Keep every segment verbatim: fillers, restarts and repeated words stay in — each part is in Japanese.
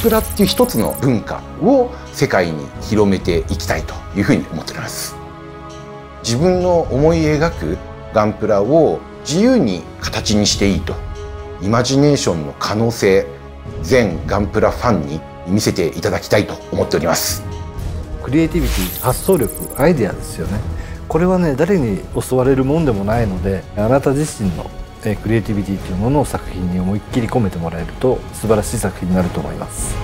ンプラっていう一つの文化を世界に広めていきたいというふうに思っております。自分の思い描くガンプラを自由に形にしていいと、イマジネーションの可能性、全ガンプラファンに見せていただきたいと思っております。クリエイティビティ、発想力、アイデアですよね。これはね、誰に教われるもんでもないので、あなた自身のクリエイティビティというものを作品に思いっきり込めてもらえると素晴らしい作品になると思います。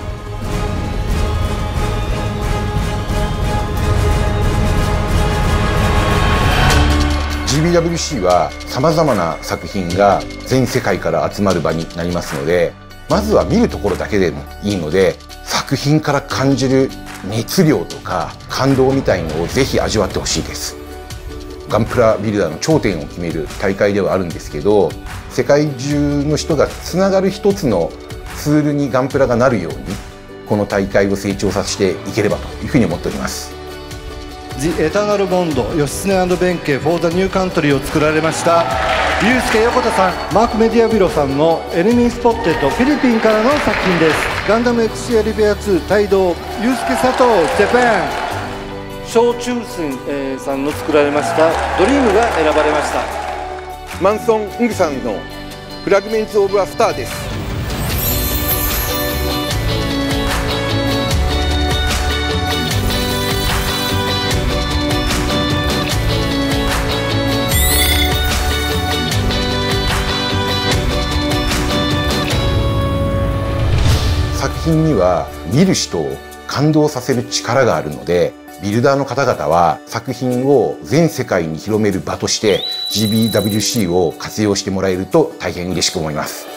ジービーダブリューシー はさまざまな作品が全世界から集まる場になりますので、まずは見るところだけでもいいので、作品から感じる熱量とか感動みたいのをぜひ味わってほしいです。ガンプラビルダーの頂点を決める大会ではあるんですけど、世界中の人がつながる一つのツールにガンプラがなるように、この大会を成長させていければというふうに思っております。 The Eternal Bond 義経&弁慶 for the New Country を作られましたユウスケ横田さん、マークメディアビロさんのエネミースポッテッドフィリピンからの作品です。ガンダム エックスシー エリベアツー帯同ユウスケ佐藤ジャパン、小中春さんの作られましたドリームが選ばれました。マンソン・ングさんのフラグメンツ・オブ・ア・スターです。作品には見る人を感動させる力があるので、ビルダーの方々は作品を全世界に広める場として ジービーダブリューシー を活用してもらえると大変嬉しく思います。